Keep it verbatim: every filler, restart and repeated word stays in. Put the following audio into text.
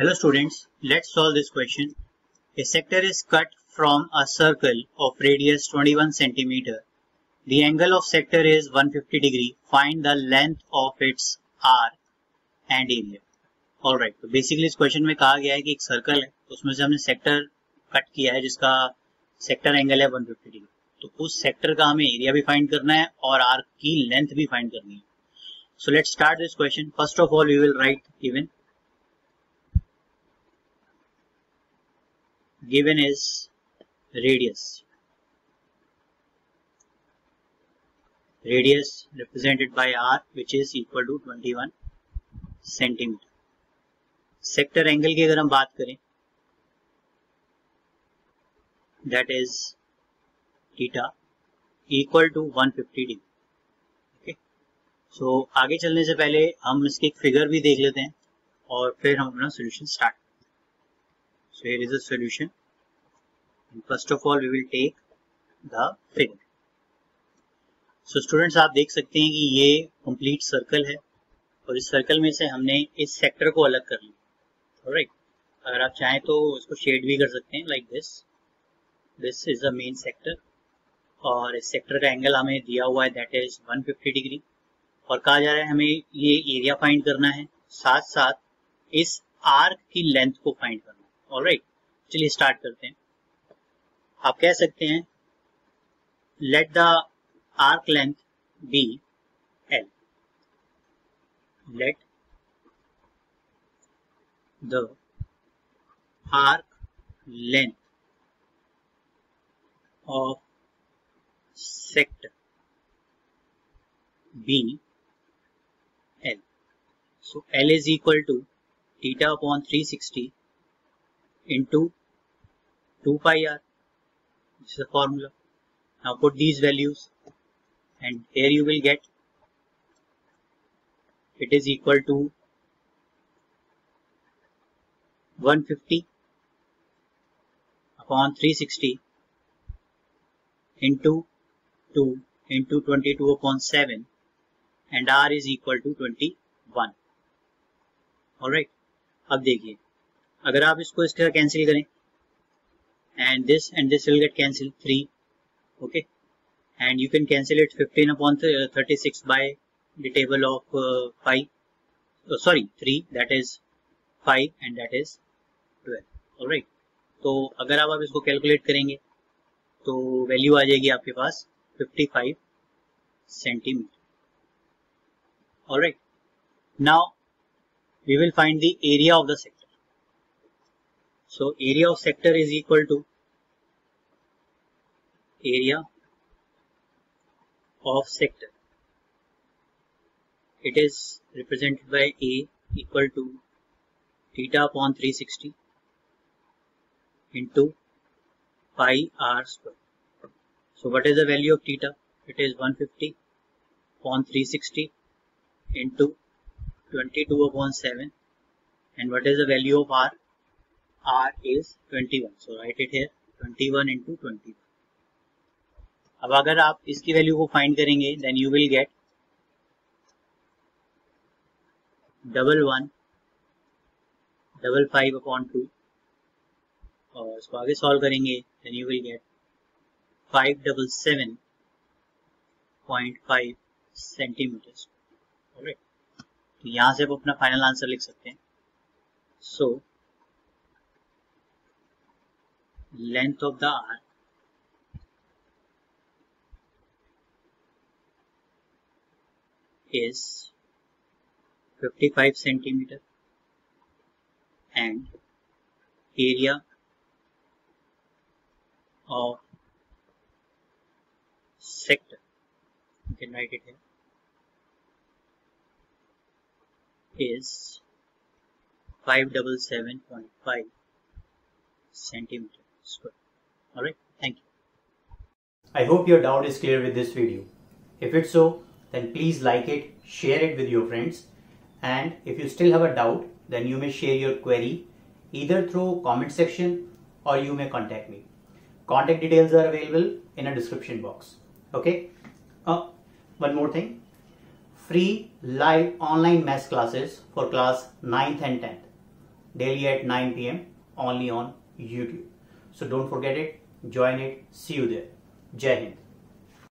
Hello students, let's solve this question. A sector is cut from a circle of radius twenty-one centimeters. The angle of sector is one hundred fifty degrees. Find the length of its R and area. Alright, तो basically इस question में कहा गया है कि एक circle है, उसमें से हमने sector cut किया है जिसका sector angle है one hundred fifty degrees. तो उस sector का हमें area भी find करना है और R की length भी find करनी है. So let's start this question. First of all, we will write given. Given is radius. Radius represented by R, which is equal to twenty-one centimeter. Sector angle की अगर हम बात करें, that is theta equal to one hundred fifty degrees. Okay. So आगे चलने से पहले हम इसकी एक फिगर भी देख लेते हैं और फिर हम अपना solution start. So here is the solution. And first of all, we will take the figure. So students, आप देख सकते हैं कि ये complete circle है और इस circle में से हमने इस sector को अलग कर लिया. Alright. अगर आप चाहें तो इसको shade भी कर सकते हैं like this. This is the main sector. और इस sector का angle हमें दिया हुआ है that is one hundred fifty degree. और कहा जा रहा है हमें ये area find करना है, साथ साथ इस arc की length को find करना है. ऑलराइट, चलिए स्टार्ट करते हैं. आप कह सकते हैं let the arc length be L. Let the arc length of sector be L. So L is equal to theta upon three sixty into two pi r. This is the formula. Now put these values and here you will get it is equal to one hundred fifty upon three sixty into two into twenty-two upon seven and r is equal to twenty-one. Alright, अब देखिए अगर आप इसको इस तरह cancel करें and this and this will get cancel three. Okay and you can cancel it fifteen upon thirty six by the table of five sorry three that is five and that is twelve. Alright, तो अगर आप आप इसको calculate करेंगे तो value आ जाएगी आपके पास fifty-five centimetre. Alright, now we will find the area of the sector. So area of sector is equal to area of sector. It is represented by A equal to theta upon three sixty into pi r square. So what is the value of theta? It is one hundred fifty upon three sixty into twenty-two upon seven. And what is the value of r? R is twenty-one. So write it here twenty-one into twenty-one. अब अगर आप इसकी value को find करेंगे then you will get double one double five upon two और इसको आगे solve करेंगे then you will get five double seven point five centimetres. Alright, तो यहाँ से आप अपना फाइनल आंसर लिख सकते हैं. सो so, length of the arc is fifty-five centimeters and area of sector, you can write it here, is five hundred seventy-seven point five centimeters. Alright, thank you. I hope your doubt is clear with this video. If it's so, then please like it, share it with your friends, and if you still have a doubt, then you may share your query either through comment section or you may contact me. Contact details are available in a description box. Okay. Uh, one more thing. Free live online maths classes for class ninth and tenth. daily at nine P M only on YouTube. So don't forget it, join it, see you there. Jai Hind.